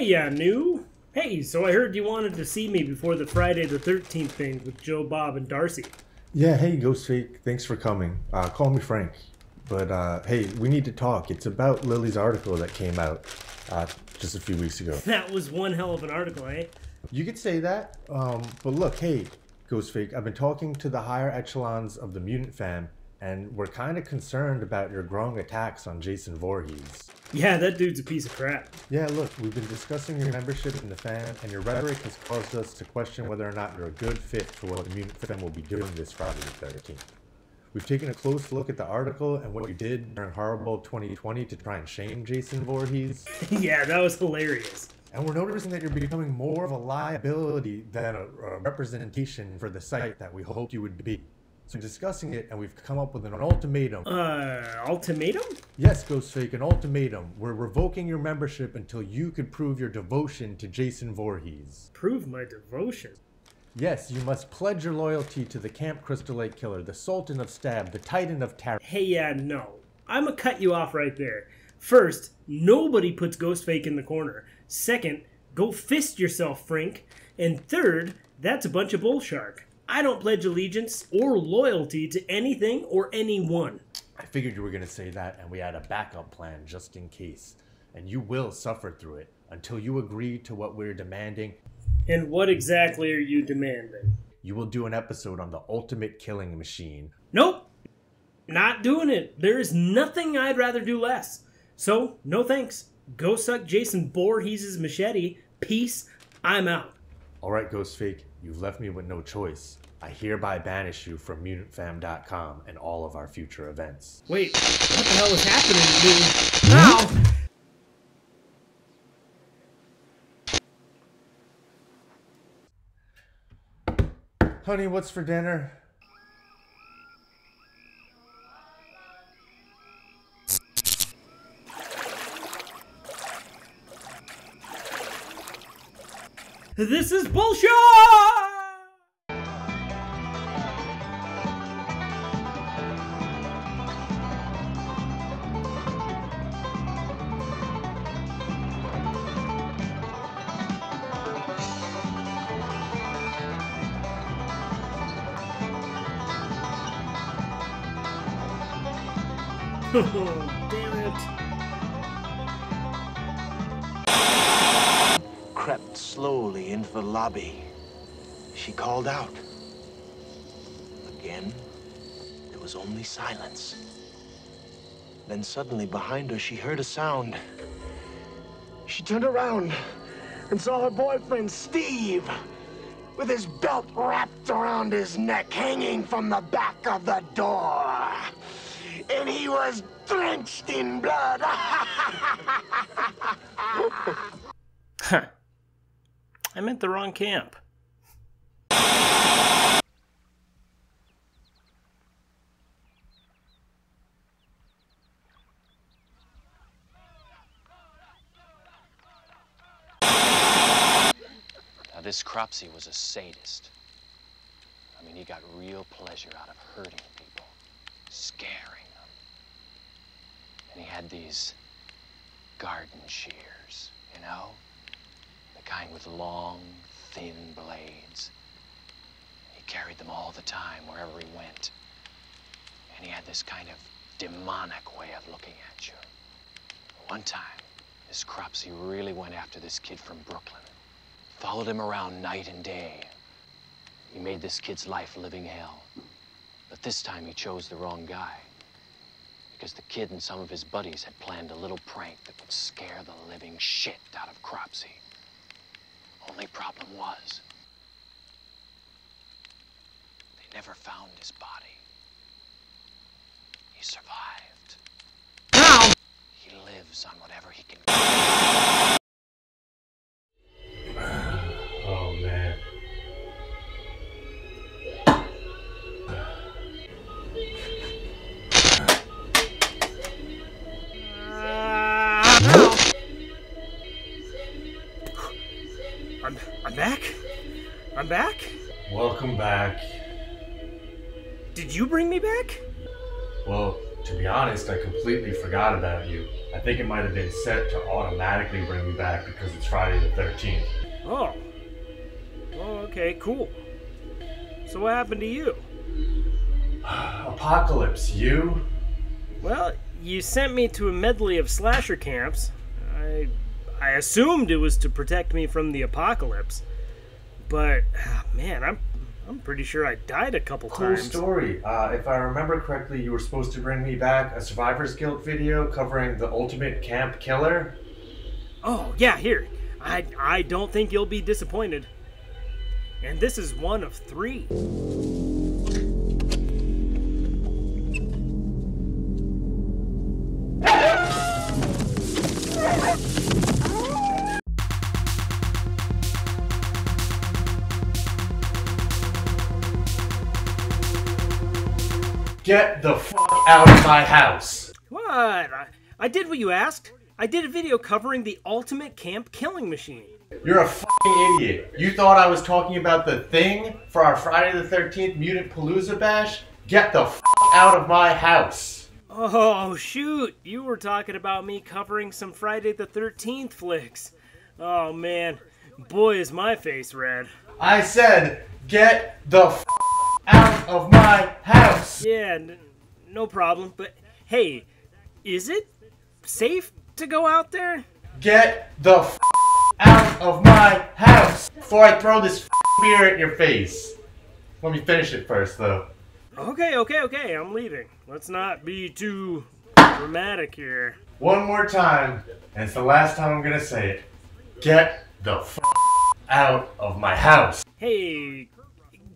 Hey, Anu. Hey, so I heard you wanted to see me before the Friday the 13th thing with Joe, Bob, and Darcy. Yeah, hey, Ghostfake. Thanks for coming. Call me Frank. But, hey, we need to talk. It's about Lily's article that came out just a few weeks ago. That was one hell of an article, eh? You could say that. But look, hey, Ghostfake, I've been talking to the higher echelons of the Mutant Fam, and we're kind of concerned about your growing attacks on Jason Voorhees. Yeah, that dude's a piece of crap. Yeah, look, we've been discussing your membership in the fam, and your rhetoric has caused us to question whether or not you're a good fit for what the Mutant Fam will be doing this Friday the 13th. We've taken a close look at the article and what you did during Horrible 2020 to try and shame Jason Voorhees. Yeah, that was hilarious. And we're noticing that you're becoming more of a liability than a representation for the site that we hoped you would be. So we're discussing it, and we've come up with an ultimatum. Ultimatum? Yes, Ghostfake, an ultimatum. We're revoking your membership until you could prove your devotion to Jason Voorhees. Prove my devotion? Yes, you must pledge your loyalty to the Camp Crystal Lake Killer, the Sultan of Stab, the Titan of Terror. Hey, yeah, no. I'm gonna cut you off right there. First, nobody puts Ghostfake in the corner. Second, go fist yourself, Frank. And third, that's a bunch of bull shark. I don't pledge allegiance or loyalty to anything or anyone. I figured you were going to say that, and we had a backup plan just in case. And you will suffer through it until you agree to what we're demanding. And what exactly are you demanding? You will do an episode on the ultimate killing machine. Nope. Not doing it. There is nothing I'd rather do less. So, no thanks. Go suck Jason Voorhees' machete. Peace. I'm out. All right, Ghostfake. You've left me with no choice. I hereby banish you from MutantFam.com and all of our future events. Wait, what the hell is happening to me now? Honey, what's for dinner? This is bullshit! Oh, damn it. Crept slowly into the lobby. She called out. Again, there was only silence. Then suddenly behind her, she heard a sound. She turned around and saw her boyfriend, Steve, with his belt wrapped around his neck, hanging from the back of the door. And he was drenched in blood. Huh. I meant the wrong camp. Now this Cropsey was a sadist. I mean, he got real pleasure out of hurting people, scaring them. And he had these garden shears, you know? The kind with long, thin blades. He carried them all the time, wherever he went. And he had this kind of demonic way of looking at you. One time, this Cropsey really went after this kid from Brooklyn. Followed him around night and day. He made this kid's life living hell. But this time he chose the wrong guy, because the kid and some of his buddies had planned a little prank that would scare the living shit out of Cropsey. Only problem was, they never found his body. He survived. Ow! He lives on whatever he can get. Oh, man. I'm back? Welcome back. Did you bring me back? Well, To be honest, I completely forgot about you. I think it might have been set to automatically bring me back because it's Friday the 13th. Oh. Oh, okay, cool. So what happened to you? Apocalypse, you? Well, you sent me to a medley of slasher camps. I assumed it was to protect me from the apocalypse. But, man, I'm pretty sure I died a couple times. Cool story. If I remember correctly, you were supposed to bring me back a Survivor's Guilt video covering the ultimate camp killer. Oh, yeah, here. I don't think you'll be disappointed. And this is one of 3. Get the f*** out of my house! What? I did what you asked. I did a video covering the ultimate camp killing machine. You're a f***ing idiot. You thought I was talking about the thing for our Friday the 13th Mutant Palooza Bash? Get the f*** out of my house! Oh, shoot. You were talking about me covering some Friday the 13th flicks. Oh, man. Boy, is my face red. I said, get the f*** out of my house! Yeah, no problem, but hey, is it safe to go out there? Get the f*** out of my house before I throw this f***ing beer at your face. Let me finish it first, though. Okay, I'm leaving. Let's not be too dramatic here. One more time, and it's the last time I'm gonna say it. Get the f*** out of my house. Hey,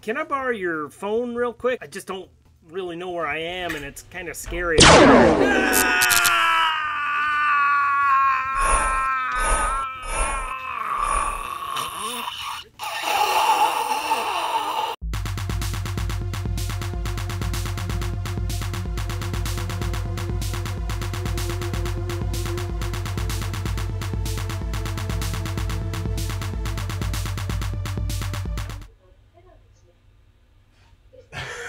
can I borrow your phone real quick? I just don't really know where I am, and it's kind of scary.